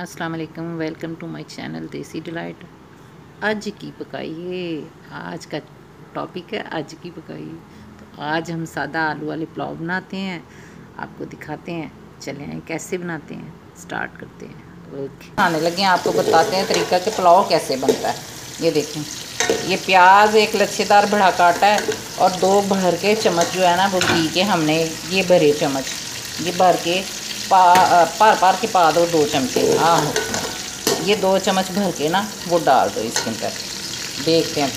अस्सलामुअलैकुम, welcome to my channel Desi delight. आज की पकाइए, आज का टॉपिक है आज की पकाइए। तो आज हम सादा आलू वाले पुलाव बनाते हैं, आपको दिखाते हैं। चलें कैसे बनाते हैं, स्टार्ट करते हैं। ओके, बनाने लगे हैं, आपको बताते हैं तरीका कि पुलाव कैसे बनता है। ये देखें, ये प्याज एक लच्छेदार बड़ा काटा है और दो भर के चम्मच जो है ना वो घी के, हमने ये भरे चम्मच ये भर के पार के पा दो, दो चमचे। हाँ, ये दो चम्मच भर के ना वो डाल दो इसके अंदर। देखते हैं।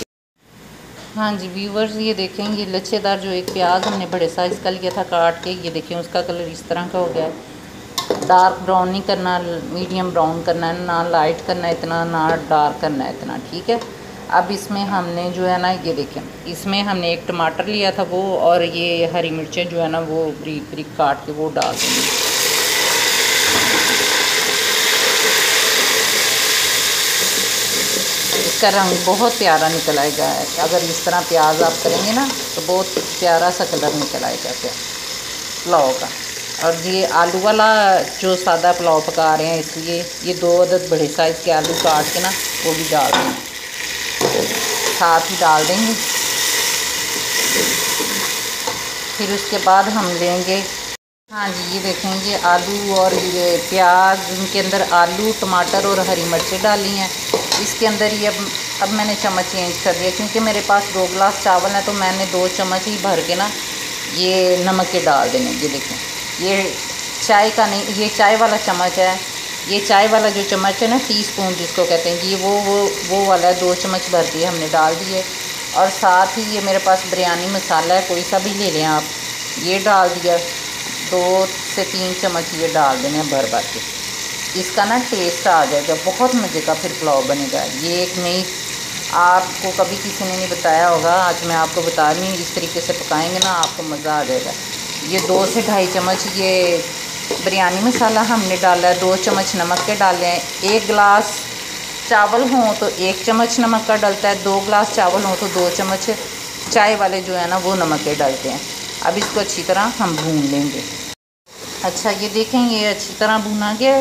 हाँ जी व्यूवर्स, ये देखें, ये लच्छेदार जो एक प्याज हमने बड़े साइज़ का लिया था काट के, ये देखें उसका कलर इस तरह का हो गया है। डार्क ब्राउन नहीं करना, मीडियम ब्राउन करना है, ना लाइट करना इतना, ना डार्क करना है इतना, ठीक है। अब इसमें हमने जो है ना, ये देखें, इसमें हमने एक टमाटर लिया था वो, और ये हरी मिर्चें जो है ना वो बारीक बारीक काट के वो डाल देंगे। इसका रंग बहुत प्यारा निकल आएगा, अगर इस तरह प्याज आप करेंगे ना तो बहुत प्यारा सा कलर निकल आएगा पुलाव का। और ये आलू वाला जो सादा पुलाव पका रहे हैं, इसलिए ये दो अदद बड़े साइज़ के आलू काट के ना वो भी डाल देंगे, साथ ही डाल देंगे। फिर उसके बाद हम लेंगे, हाँ जी ये देखेंगे, आलू और ये प्याज, इनके अंदर आलू टमाटर और हरी मिर्चें डाली हैं इसके अंदर। ये अब मैंने चम्मच चेंज कर दिया क्योंकि मेरे पास 2 गिलास चावल है, तो मैंने 2 चम्मच ही भर के ना ये नमक के डाल देने। ये देखें, ये चाय का नहीं, ये चाय वाला चम्मच है, ये चाय वाला जो चम्मच है ना, टीस्पून जिसको कहते हैं, ये वो वाला है। 2 चम्मच भर दिए हमने, डाल दिए। और साथ ही ये मेरे पास बिरयानी मसाला है, कोई सा भी ले लें आप, ये डाल दिया। 2 से 3 चम्मच ये डाल देने भर भर के, इसका ना टेस्ट आ जाएगा, बहुत मज़े का फिर पुलाव बनेगा। ये एक नई, आपको कभी किसी ने नहीं बताया होगा, आज मैं आपको बता रही हूँ। इस तरीके से पकाएंगे ना, आपको मज़ा आ जाएगा। ये 2 से ढाई चम्मच ये बिरयानी मसाला हमने डाला है, 2 चम्मच नमक के डाले हैं। 1 गिलास चावल हों तो 1 चम्मच नमक का डलता है, 2 गिलास चावल हों तो 2 चम्मच चाय वाले जो है ना वो नमक के डालते हैं। अब इसको अच्छी तरह हम भून लेंगे। अच्छा ये देखें, ये अच्छी तरह भुना गया।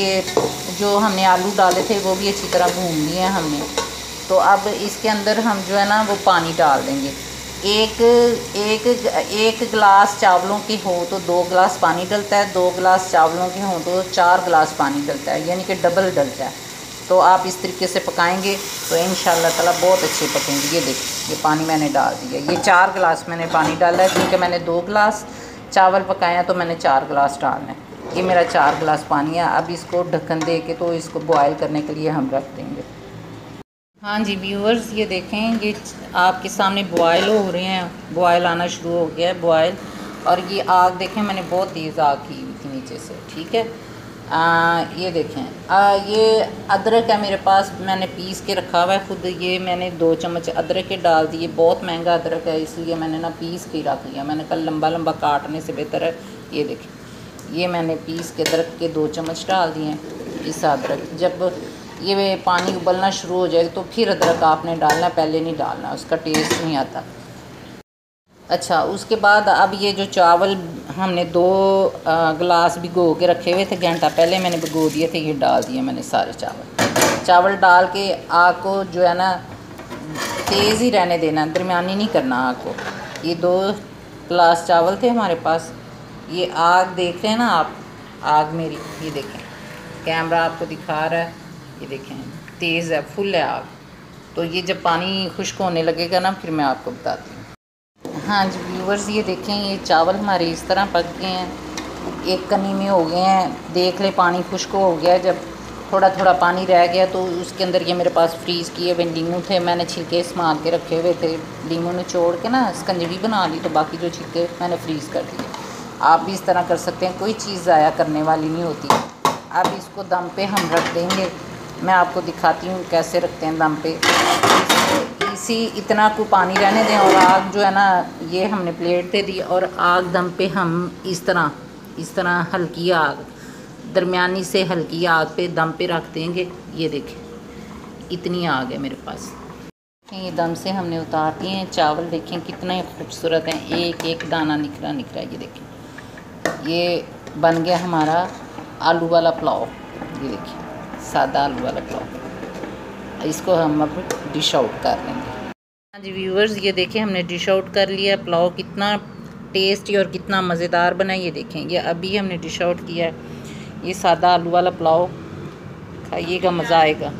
ये जो हमने आलू डाले थे वो भी अच्छी तरह भून लिए हैं हमने। तो अब इसके अंदर हम जो है ना वो पानी डाल देंगे। एक गिलास चावलों के हो तो 2 गिलास पानी डलता है, 2 गिलास चावलों के हों तो 4 गिलास पानी डलता है, यानी कि डबल डलता है। तो आप इस तरीके से पकाएंगे तो इंशाअल्लाह ताला बहुत अच्छे पकेंगे। ये देखिए, ये पानी मैंने डाल दिया, ये 4 गिलास मैंने पानी डाला है क्योंकि मैंने 2 गिलास चावल पकाए हैं तो मैंने 4 गिलास डालना है। ये मेरा 4 गिलास पानी है। अब इसको ढक्कन दे के तो इसको बॉयल करने के लिए हम रख देंगे। हाँ जी व्यूअर्स, ये देखें, ये आपके सामने बॉयल हो रहे हैं, बॉयल आना शुरू हो गया है बॉयल। और ये आग देखें, मैंने बहुत तेज़ आग की हुई थी नीचे से, ठीक है। ये देखें, ये अदरक है मेरे पास, मैंने पीस के रखा हुआ है ख़ुद। ये मैंने 2 चम्मच अदरक के डाल दिए, बहुत महंगा अदरक है इसलिए मैंने ना पीस के रख लिया। मैंने कल लंबा लंबा काटने से बेहतर है। ये देखें, ये मैंने पीस के अदरक के 2 चम्मच डाल दिए हैं। इस अदरक जब ये पानी उबलना शुरू हो जाए तो फिर अदरक आपने डालना, पहले नहीं डालना, उसका टेस्ट नहीं आता। अच्छा, उसके बाद अब ये जो चावल हमने 2 गिलास भिगो के रखे हुए थे, घंटा पहले मैंने भिगो दिए थे, ये डाल दिए मैंने सारे चावल डाल के। आग को जो है ना तेज़ ही रहने देना, दरमियानी नहीं करना आग को। ये 2 गिलास चावल थे हमारे पास। ये आग देख रहे हैं ना आप, आग मेरी, ये देखें, कैमरा आपको दिखा रहा है, ये देखें तेज़ है, फुल है आग। तो ये जब पानी खुश्क होने लगेगा ना फिर मैं आपको बताती हूँ। हाँ जी व्यूवर्स, ये देखें, ये चावल हमारे इस तरह पक गए हैं, एक कनी में हो गए हैं, देख ले पानी खुश्क हो गया है। जब थोड़ा थोड़ा पानी रह गया तो उसके अंदर ये मेरे पास फ्रीज़ किए हुए लीमू थे, मैंने छिलके इस्तेमाल के रखे हुए थे, लीमू निचोड़ के ना स्कंजड़ी बना ली, तो बाकी जो छिलके मैंने फ्रीज़ कर दिए। आप भी इस तरह कर सकते हैं, कोई चीज़ ज़ाया करने वाली नहीं होती। अब इसको दम पे हम रख देंगे, मैं आपको दिखाती हूँ कैसे रखते हैं दम पे। इसी इतना को पानी रहने दें और आग जो है ना, ये हमने प्लेट दे दी और आग दम पे हम इस तरह हल्की आग, दरमियानी से हल्की आग पे दम पे रख देंगे। ये देखें, इतनी आग है मेरे पास। ये दम से हमने उतार दिए हैं चावल, देखें कितने खूबसूरत हैं, एक एक दाना निकला निकला। ये देखें, ये बन गया हमारा आलू वाला पुलाव। ये देखिए सादा आलू वाला पुलाव। इसको हम अब डिश आउट कर लेंगे। हाँ जी व्यूवर्स, ये देखें हमने डिश आउट कर लिया। पुलाव कितना टेस्टी और कितना मज़ेदार बना ये देखें। ये अभी हमने डिश आउट किया है। ये सादा आलू वाला पुलाव खाइएगा, मज़ा आएगा।